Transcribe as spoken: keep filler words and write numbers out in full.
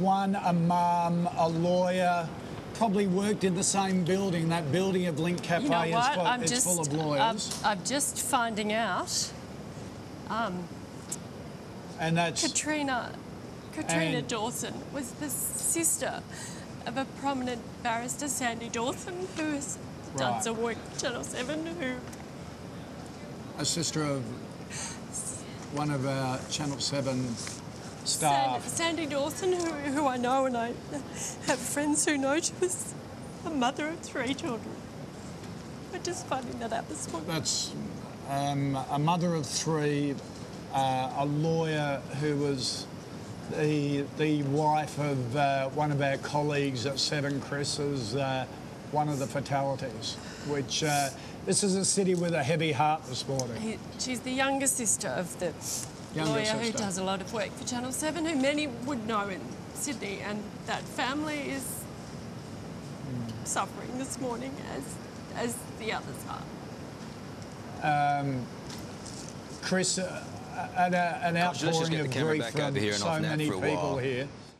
one a mum, a lawyer, probably worked in the same building. That building of Link Cafe you know is full, I'm just, full of lawyers. I'm, I'm just finding out. Um, and that's Katrina. Katrina Dawson was the sister of a prominent barrister, Sandy Dawson, who has right. done some work at Channel seven. Who a sister of one of our Channel seven staff. Sandy Dawson, who, who I know and I have friends who know, she was a mother of three children. I'm just finding that out this morning. That's um, a mother of three, uh, a lawyer who was the, the wife of uh, one of our colleagues at Seven Cresses, uh, one of the fatalities, which uh, this is a city with a heavy heart this morning. He, she's the younger sister of the younger lawyer sister. who does a lot of work for Channel seven, who many would know in Sydney, and that family is mm. suffering this morning as, as the others are. Um, Chris, uh, an, uh, an outpouring of grief from so many people here.